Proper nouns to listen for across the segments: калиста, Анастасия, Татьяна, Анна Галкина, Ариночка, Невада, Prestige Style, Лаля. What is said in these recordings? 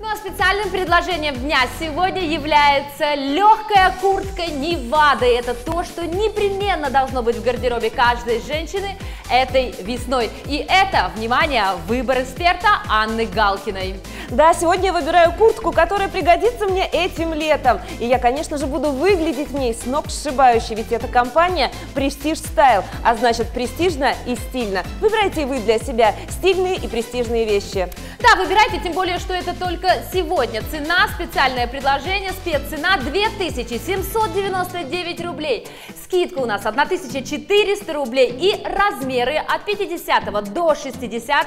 Ну а специальным предложением дня сегодня является легкая куртка Невады. Это то, что непременно должно быть в гардеробе каждой женщины этой весной. И это, внимание, выбор эксперта Анны Галкиной. Да, сегодня я выбираю куртку, которая пригодится мне этим летом. И я, конечно же, буду выглядеть в ней сногсшибающе, ведь это компания Prestige Style, а значит престижно и стильно. Выбирайте и вы для себя стильные и престижные вещи. Да, выбирайте, тем более, что это только сегодня. Цена, специальное предложение, спеццена 2799 рублей. Скидка у нас 1400 рублей и размеры от 50 до 60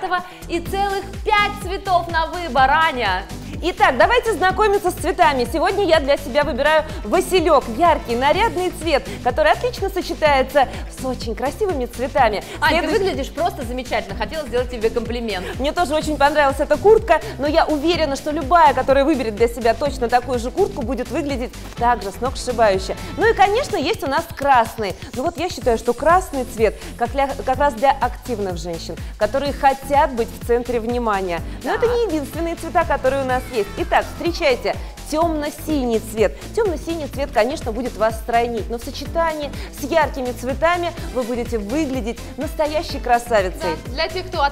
и целых 5 цветов на выбор, Аня. Итак, давайте знакомиться с цветами. Сегодня я для себя выбираю василек, яркий, нарядный цвет, который отлично сочетается с очень красивыми цветами. Аня, ты выглядишь просто замечательно, хотела сделать тебе комплимент. Мне тоже очень понравилась эта куртка, но я уверена, что любая, которая выберет для себя точно такую же куртку, будет выглядеть также сногсшибающе. Ну и, конечно, есть у нас красный. Ну вот я считаю, что красный цвет как раз для активных женщин, которые хотят быть в центре внимания. Но это не единственные цвета, которые у нас есть. Итак, встречайте. Темно-синий цвет. Темно-синий цвет, конечно, будет вас стройнить, но в сочетании с яркими цветами вы будете выглядеть настоящей красавицей. Да, для тех, кто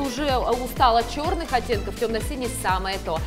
уже устал от черных оттенков, темно-синий самое то.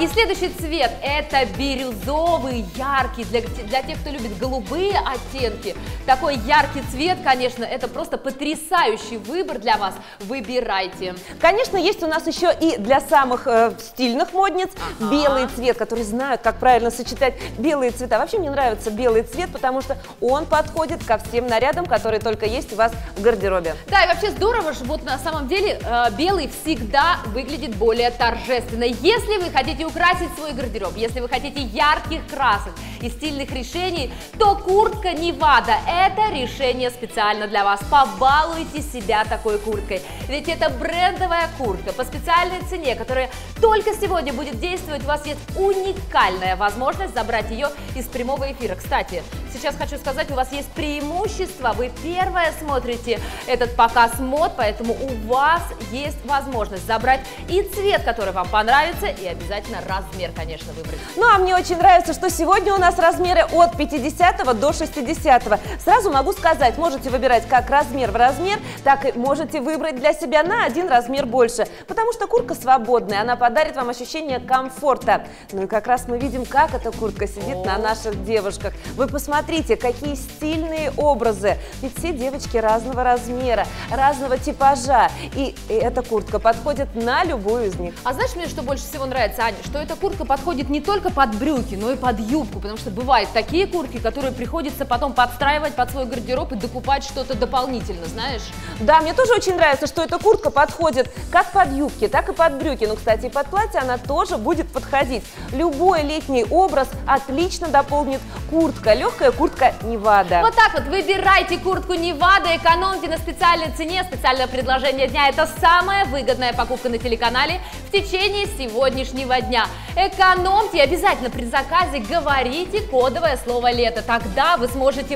И следующий цвет – это бирюзовый, яркий. Для тех, кто любит голубые оттенки, такой яркий цвет, конечно, это просто потрясающий выбор для вас. Выбирайте. Конечно, есть у нас еще и для самых стильных модниц белый цвет, который знают, как правильно сочетать белые цвета. Вообще мне нравится белый цвет, потому что он подходит ко всем нарядам, которые только есть у вас в гардеробе. Да, и вообще здорово, что вот на самом деле белый всегда выглядит более торжественно. Если вы хотите украсить свой гардероб, если вы хотите ярких красок и стильных решений, то куртка Невада – это решение специально для вас. Побалуйте себя такой курткой, ведь это брендовая куртка по специальной цене, которая только сегодня будет действовать. У вас есть уникальная возможность забрать ее из прямого эфира. Кстати, сейчас хочу сказать, у вас есть преимущество. Вы первая смотрите этот показ мод, поэтому у вас есть возможность забрать и цвет, который вам понравится, и обязательно размер, конечно, выбрать. Ну, а мне очень нравится, что сегодня у нас размеры от 50 до 60. Сразу могу сказать, можете выбирать как размер в размер, так и можете выбрать для себя на один размер больше, потому что куртка свободная, она подарит вам ощущение комфорта. Ну и как раз мы видим, как эта куртка сидит на наших девушках. Вы посмотрите, какие стильные образы. Ведь все девочки разного размера, разного типажа. И эта куртка подходит на любую из них. А знаешь, мне что больше всего нравится, Аня? Что эта куртка подходит не только под брюки, но и под юбку. Потому что бывают такие куртки, которые приходится потом подстраивать под свой гардероб и докупать что-то дополнительно, знаешь? Да, мне тоже очень нравится, что эта куртка подходит как под юбки, так и под брюки. Ну, кстати, и под платье она тоже будет подходить. Любой летний образ отлично дополнит куртка. Легкая куртка Невада. Вот так вот выбирайте куртку Невада, экономьте на специальной цене. Специальное предложение дня – это самая выгодная покупка на телеканале в течение сегодняшнего дня. Экономьте, обязательно при заказе говорите кодовое слово «лето». Тогда вы сможете будете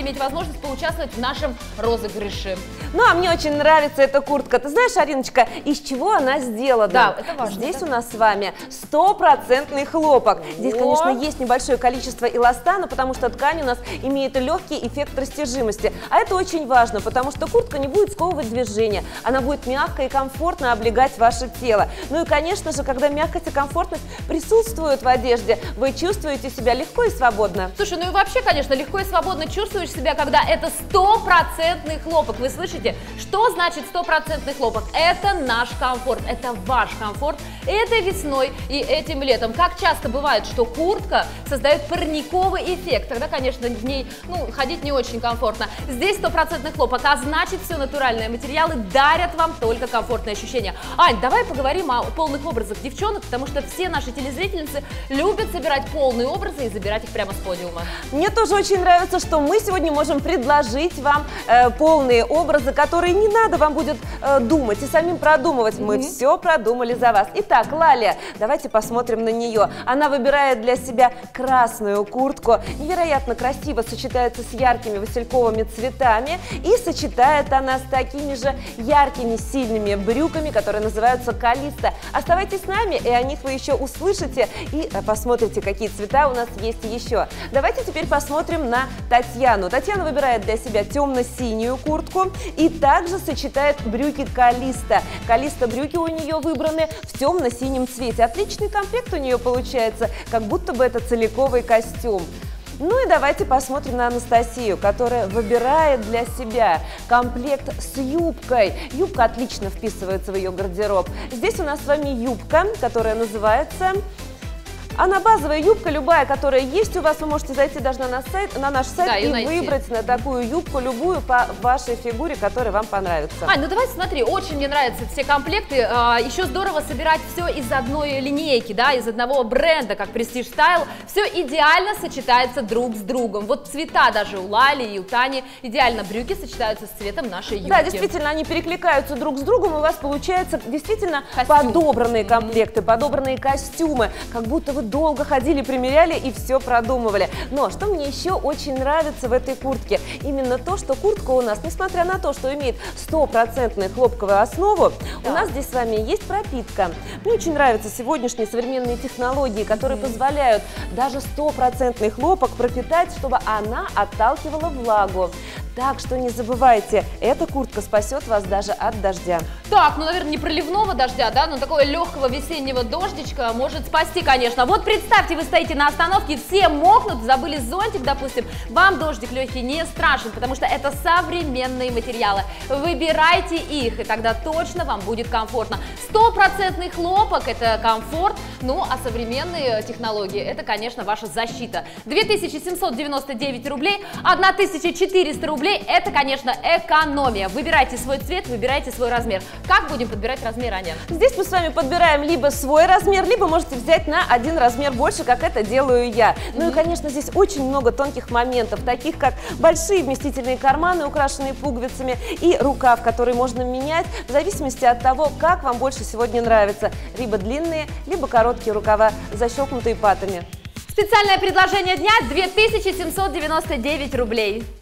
иметь возможность поучаствовать в нашем розыгрыше. Ну, а мне очень нравится эта куртка. Ты знаешь, Ариночка, из чего она сделана? Да, это важно. Здесь у нас с вами 100% хлопок. Здесь, конечно, есть небольшое количество эластана, потому что ткань у нас имеет легкий эффект растяжимости. А это очень важно, потому что куртка не будет сковывать движение. Она будет мягко и комфортно облегать ваше тело. Ну и, конечно же, когда мягкость и комфортность присутствуют в одежде, вы чувствуете себя легко и свободно. Слушай, ну и вообще, конечно, легко и свободно чувствуешь себя, когда это 100% хлопок. Вы слышите, что значит 100% хлопок? Это наш комфорт, это ваш комфорт этой весной и этим летом. Как часто бывает, что куртка создает парниковый эффект, тогда, конечно, в ней ходить не очень комфортно. Здесь 100% хлопок, а значит, все натуральные материалы дарят вам только комфортные ощущения. Ань, давай поговорим о полных образах девчонок, потому что все наши телезрительницы любят собирать полные образы и забирать их прямо с подиума. Мне тоже очень нравится, что мы сегодня можем предложить вам полные образы, которые не надо вам будет думать и самим продумывать. Мы все продумали за вас. Итак, Лаля, давайте посмотрим на нее. Она выбирает для себя красную куртку. Невероятно красиво сочетается с яркими васильковыми цветами. И сочетает она с такими же яркими, сильными брюками, которые которые называются калиста. Оставайтесь с нами, и о них вы еще услышите и посмотрите, какие цвета у нас есть еще. Давайте теперь посмотрим на Татьяну. Татьяна выбирает для себя темно-синюю куртку и также сочетает брюки калиста. Калиста брюки у нее выбраны в темно-синем цвете. Отличный комплект у нее получается, как будто бы это целиковый костюм. Ну и давайте посмотрим на Анастасию, которая выбирает для себя комплект с юбкой. Юбка отлично вписывается в ее гардероб. Здесь у нас с вами юбка, которая называется... Она базовая юбка, любая, которая есть у вас, вы можете зайти даже на наш сайт, да, и выбрать на такую юбку, любую по вашей фигуре, которая вам понравится. Ань, ну давайте смотри, очень мне нравятся все комплекты, еще здорово собирать все из одной линейки, да, из одного бренда, как Prestige Style, все идеально сочетается друг с другом. Вот цвета даже у Лали и у Тани, идеально брюки сочетаются с цветом нашей юбки. Да, действительно, они перекликаются друг с другом, и у вас получается действительно подобранные комплекты, подобранные костюмы, как будто вы долго ходили, примеряли и все продумывали. Но что мне еще очень нравится в этой куртке? Именно то, что куртка у нас, несмотря на то, что имеет стопроцентную хлопковую основу, да, у нас здесь с вами есть пропитка. Мне очень нравятся сегодняшние современные технологии, которые позволяют даже стопроцентный хлопок пропитать, чтобы она отталкивала влагу. Так что не забывайте, эта куртка спасет вас даже от дождя. Так, ну, наверное, не проливного дождя, да, но такого легкого весеннего дождичка может спасти, конечно. Вот представьте, вы стоите на остановке, все мокнут, забыли зонтик, допустим. Вам дождик легкий не страшен, потому что это современные материалы. Выбирайте их, и тогда точно вам будет комфортно. Стопроцентный хлопок – это комфорт, ну, а современные технологии – это, конечно, ваша защита. 2799 рублей, 1400 рублей. Это, конечно, экономия. Выбирайте свой цвет, выбирайте свой размер. Как будем подбирать размер, Аня? Здесь мы с вами подбираем либо свой размер, либо можете взять на один размер больше, как это делаю я. Ну и, конечно, здесь очень много тонких моментов, таких как большие вместительные карманы, украшенные пуговицами, и рукав, который можно менять в зависимости от того, как вам больше сегодня нравится. Либо длинные, либо короткие рукава, защелкнутые патами. Специальное предложение дня – 2799 рублей.